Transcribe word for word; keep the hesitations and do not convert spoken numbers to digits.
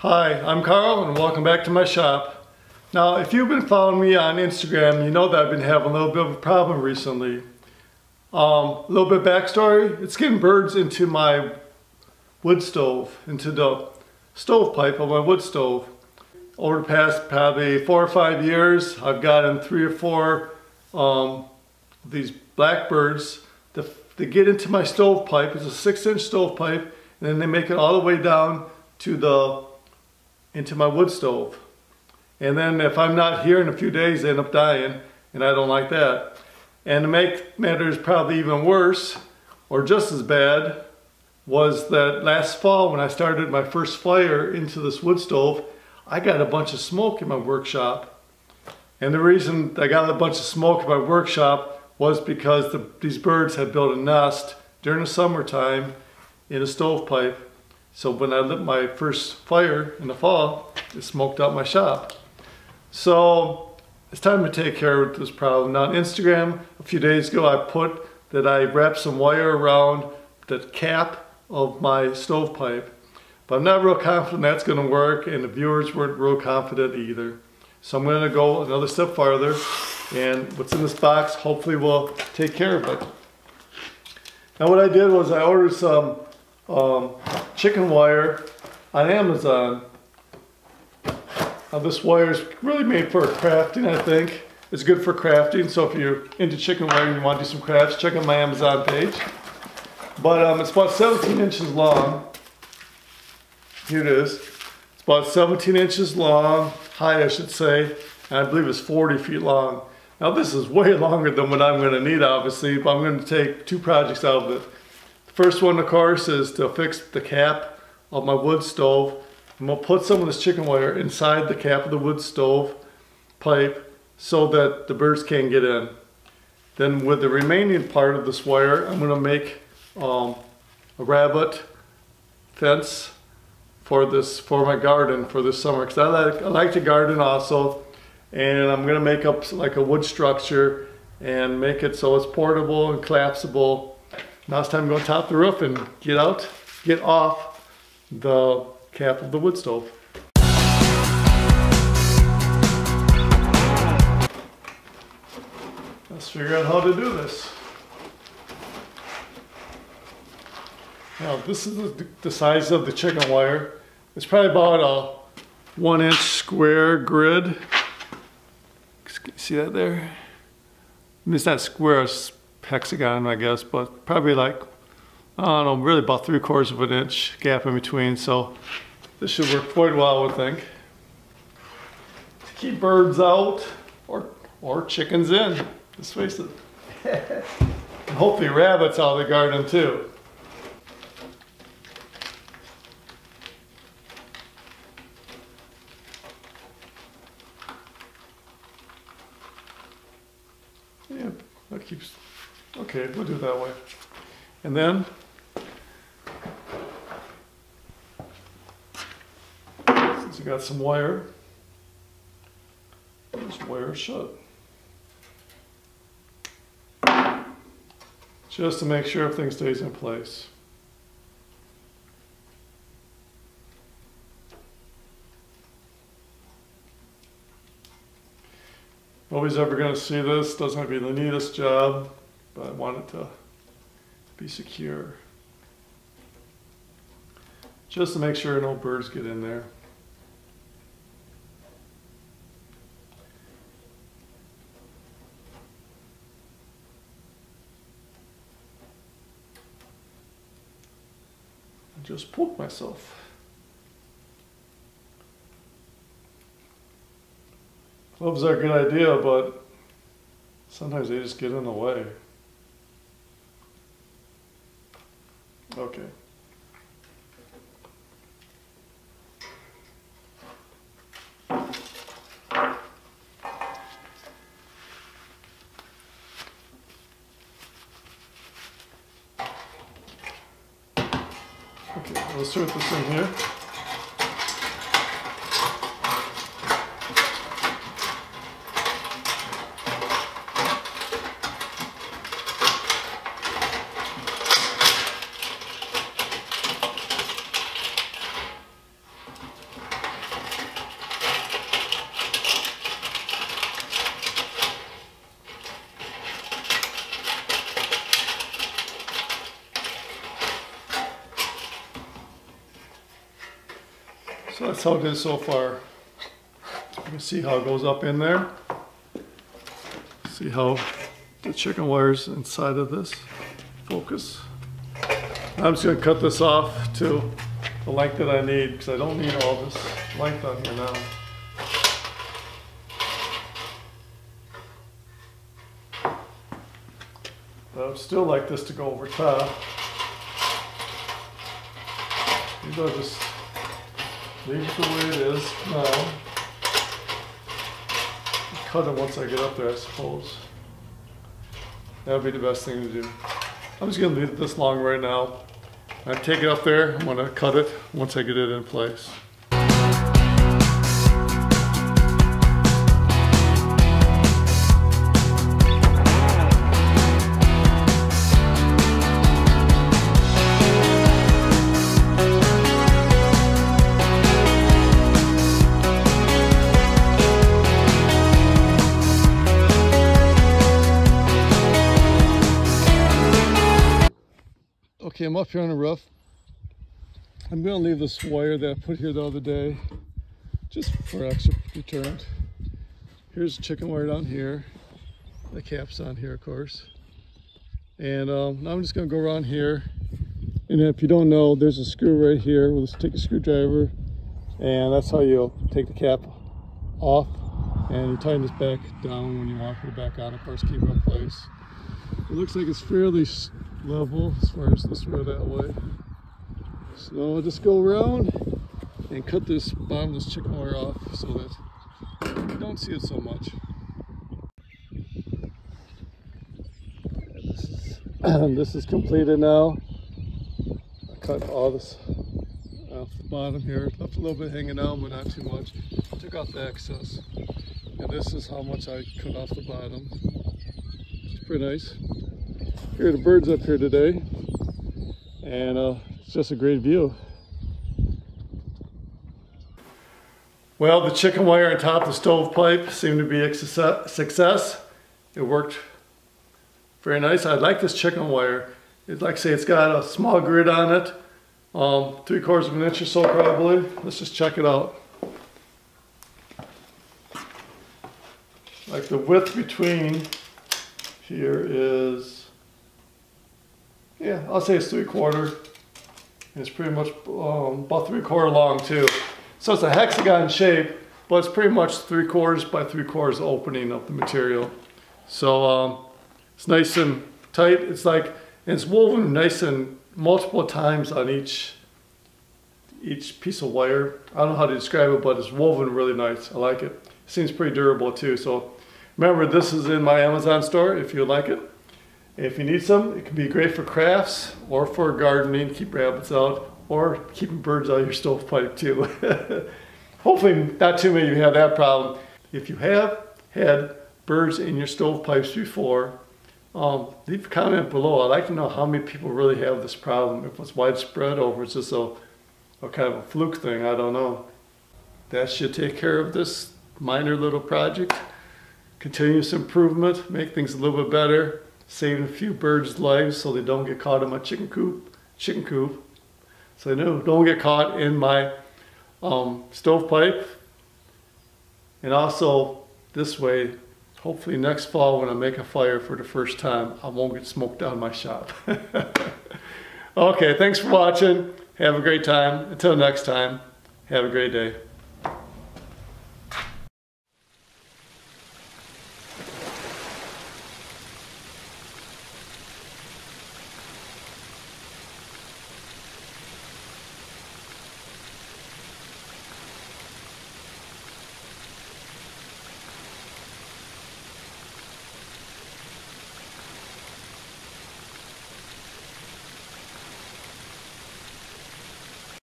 Hi, I'm Carl and welcome back to my shop. Now, if you've been following me on Instagram, you know that I've been having a little bit of a problem recently. Um, a little bit of backstory, it's getting birds into my wood stove, into the stovepipe of my wood stove. Over the past probably four or five years, I've gotten three or four um, these blackbirds that, that get into my stovepipe. It's a six inch stovepipe, and then they make it all the way down to the into my wood stove. And then if I'm not here in a few days, they end up dying, and I don't like that. And to make matters probably even worse, or just as bad, was that last fall when I started my first fire into this wood stove, I got a bunch of smoke in my workshop. And the reason I got a bunch of smoke in my workshop was because the, these birds had built a nest during the summertime in a stovepipe. So when I lit my first fire in the fall, it smoked out my shop. So it's time to take care of this problem. Now on Instagram, a few days ago, I put that I wrapped some wire around the cap of my stovepipe. But I'm not real confident that's going to work, and the viewers weren't real confident either. So I'm going to go another step farther, and what's in this box hopefully will take care of it. Now what I did was I ordered some Um, chicken wire on Amazon. Now this wire is really made for crafting, I think. It's good for crafting, so if you're into chicken wire and you want to do some crafts, check out my Amazon page. But um, it's about seventeen inches long. Here it is. It's about seventeen inches long, high I should say, and I believe it's forty feet long. Now this is way longer than what I'm going to need, obviously, but I'm going to take two projects out of it. First one, of course, is to fix the cap of my wood stove. I'm going to put some of this chicken wire inside the cap of the wood stove pipe so that the birds can't get in. Then with the remaining part of this wire, I'm going to make um, a rabbit fence for this for my garden for this summer, because I like, I like to garden also, and I'm going to make up like a wood structure and make it so it's portable and collapsible. Now it's time to go top the roof and get out, get off the cap of the wood stove. Let's figure out how to do this. Now this is the size of the chicken wire. It's probably about a one inch square grid. See that there? I mean, it's not square, it's hexagon, I guess, but probably like, I don't know, really about three quarters of an inch gap in between, so this should work quite well, I would think. To keep birds out, or, or chickens in, let's face it. And hopefully rabbits out of the garden too. Yeah, that keeps... Okay, we'll do it that way. And then, since we got some wire, just wire shut. Just to make sure everything stays in place. Nobody's ever going to see this, doesn't have to be the neatest job, but I want it to be secure. Just to make sure no birds get in there. I just poked myself. Gloves are a good idea, but sometimes they just get in the way. Okay. Okay, I'll insert this in here. So that's how it is so far. You can see how it goes up in there. See how the chicken wire's inside of this. Focus. I'm just going to cut this off to the length that I need, because I don't need all this length on here now. But I would still like this to go over top. Maybe I'll just leave it the way it is now. Cut it once I get up there, I suppose. That would be the best thing to do. I'm just going to leave it this long right now. I take it up there, I'm going to cut it once I get it in place. I'm up here on the roof. I'm going to leave this wire that I put here the other day just for extra deterrent. Here's the chicken wire down here. The cap's on here, of course. And um, now I'm just going to go around here. And if you don't know, there's a screw right here. We'll just take a screwdriver, and that's how you'll take the cap off. And you tighten this back down when you want to put it back on. Of course, keep it in place. It looks like it's fairly level as far as this way that way. So I'll just go around and cut this bottom of this chicken wire off so that you don't see it so much. This is, this is completed now. I cut all this off the bottom here. Left a little bit hanging out, but not too much. Took off the excess. And this is how much I cut off the bottom. It's pretty nice. Here are the birds up here today, and uh, it's just a great view. Well, the chicken wire on top of the stovepipe seemed to be a success. It worked very nice. I like this chicken wire. It's, like I say, it's got a small grid on it, um, three quarters of an inch or so probably. Let's just check it out. Like the width between here is, yeah, I'll say it's three quarter. It's pretty much um, about three quarter long too. So it's a hexagon shape, but it's pretty much three quarters by three quarters opening up the material. So um, it's nice and tight. It's like, and it's woven nice and multiple times on each, each piece of wire. I don't know how to describe it, but it's woven really nice. I like it. It seems pretty durable too. So remember, this is in my Amazon store if you like it. If you need some, it can be great for crafts or for gardening, keep rabbits out, or keeping birds out of your stovepipe too. Hopefully not too many of you have that problem. If you have had birds in your stovepipes before, um, leave a comment below. I'd like to know how many people really have this problem, if it's widespread or if it's just a, a kind of a fluke thing, I don't know. That should take care of this minor little project. Continuous improvement, make things a little bit better. Saving a few birds' lives so they don't get caught in my chicken coop, chicken coop. So they don't, don't get caught in my um, stovepipe. And also, this way, hopefully next fall when I make a fire for the first time, I won't get smoked out of my shop. Okay, thanks for watching. Have a great time. Until next time, have a great day.